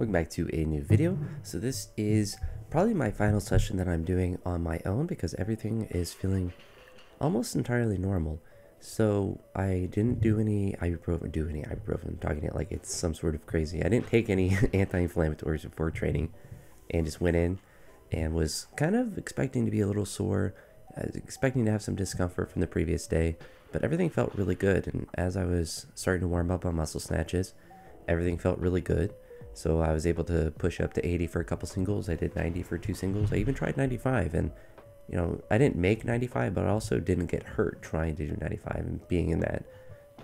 Welcome back to a new video. So this is probably my final session that I'm doing on my own because everything is feeling almost entirely normal. So I didn't do any ibuprofen, I'm talking it like it's some sort of crazy. I didn't take any anti-inflammatories before training and just went in and was kind of expecting to be a little sore. I was expecting to have some discomfort from the previous day, but everything felt really good. And as I was starting to warm up on muscle snatches, everything felt really good. So I was able to push up to 80 for a couple singles. I did 90 for 2 singles. I even tried 95, and you know, I didn't make 95, but I also didn't get hurt trying to do 95 and being in that,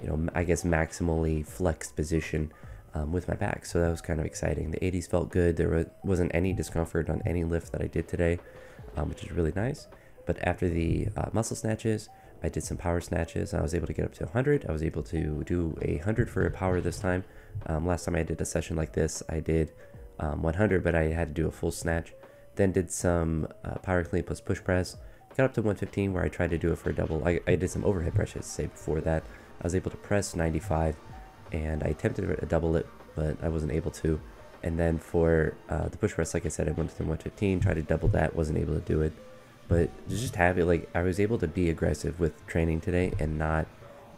you know, I guess maximally flexed position with my back. So that was kind of exciting. The 80s felt good. There wasn't any discomfort on any lift that I did today, which is really nice. But after the muscle snatches, I did some power snatches. I was able to get up to 100. I was able to do 100 for a power this time. Last time I did a session like this, I did 100, but I had to do a full snatch. Then did some power clean plus push press. Got up to 115 where I tried to do it for a double. I did some overhead press, I should say, before that. I was able to press 95, and I attempted to double it, but I wasn't able to. And then for the push press, like I said, I went to 115, tried to double that, wasn't able to do it. But just have it, like, I was able to be aggressive with training today and not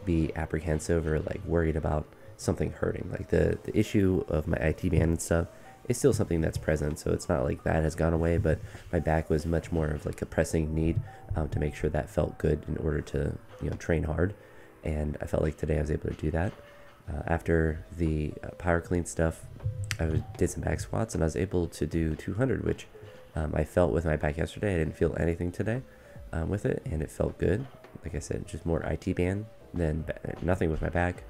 be apprehensive or like worried about something hurting. Like the issue of my IT band and stuff is still something that's present, so it's not like that has gone away, but my back was much more of like a pressing need to make sure that felt good in order to, you know, train hard. And I felt like today I was able to do that. After the power clean stuff, I did some back squats, and I was able to do 200, which I felt with my back yesterday. I didn't feel anything today with it, and it felt good. Like I said, just more IT band than nothing with my back.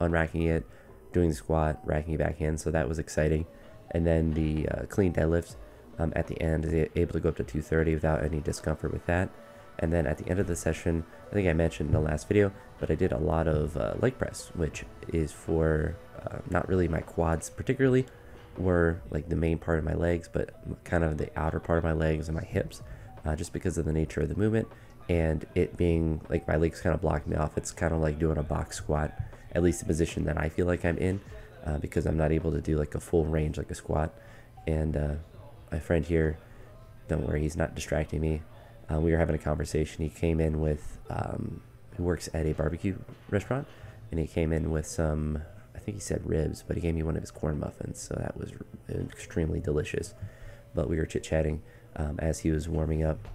Unracking it, doing the squat, racking it back in, so that was exciting. And then the clean deadlift at the end, is able to go up to 230 without any discomfort with that. And then at the end of the session, I think I mentioned in the last video, but I did a lot of leg press, which is for not really my quads particularly, were like the main part of my legs, but kind of the outer part of my legs and my hips, just because of the nature of the movement and it being like my legs kind of blocked me off. It's kind of like doing a box squat, at least the position that I feel like I'm in, because I'm not able to do like a full range like a squat. And my friend here, don't worry, he's not distracting me. We were having a conversation. He came in with he works at a barbecue restaurant, and he came in with some, I think he said ribs, but he gave me one of his corn muffins, so that was extremely delicious. But we were chit-chatting as he was warming up,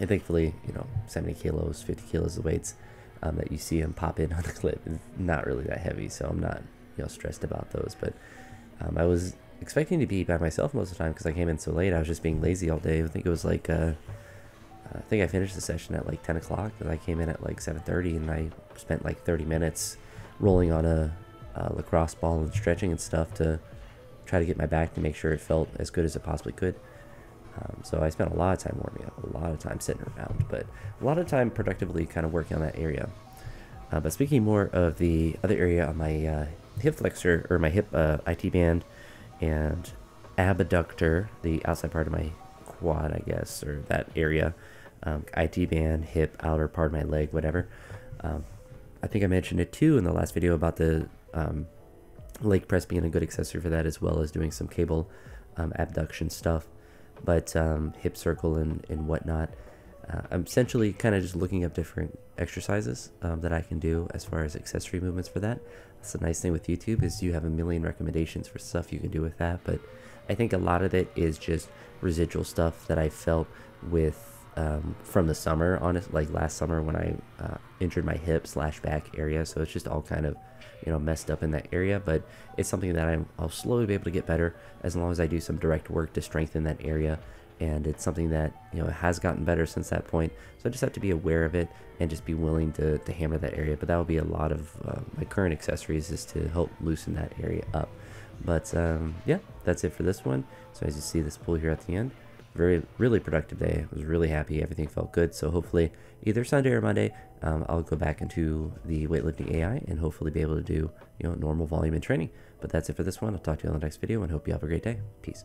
and thankfully, you know, 70 kilos 50 kilos of weights that you see him pop in on the clip is not really that heavy, so I'm not, you know, stressed about those. But I was expecting to be by myself most of the time because I came in so late. I was just being lazy all day. I think it was like I think I finished the session at like 10 o'clock, and I came in at like 7:30, and I spent like 30 minutes rolling on a lacrosse ball and stretching and stuff to try to get my back to make sure it felt as good as it possibly could. So I spent a lot of time warming up, a lot of time sitting around, but a lot of time productively kind of working on that area. But speaking more of the other area on my hip flexor, or my hip IT band and abductor, the outside part of my quad, I guess, or that area, IT band, hip, outer part of my leg, whatever. I think I mentioned it too in the last video about the leg press being a good accessory for that, as well as doing some cable abduction stuff, but hip circle and whatnot. I'm essentially kind of just looking up different exercises that I can do as far as accessory movements for that. That's the nice thing with YouTube, is you have a million recommendations for stuff you can do with that, but I think a lot of it is just residual stuff that I felt with from the summer, honestly, like last summer when I injured my hip/back area. So it's just all kind of, you know, messed up in that area, but it's something that I'll slowly be able to get better as long as I do some direct work to strengthen that area. And it's something that, you know, has gotten better since that point. So I just have to be aware of it and just be willing to hammer that area. But that will be a lot of my current accessories, is to help loosen that area up. But yeah, that's it for this one. So as you see this pull here at the end, really productive day. I was really happy. Everything felt good. So hopefully either Sunday or Monday, I'll go back into the weightlifting AI and hopefully be able to do, you know, normal volume and training. But that's it for this one. I'll talk to you on the next video and hope you have a great day. Peace.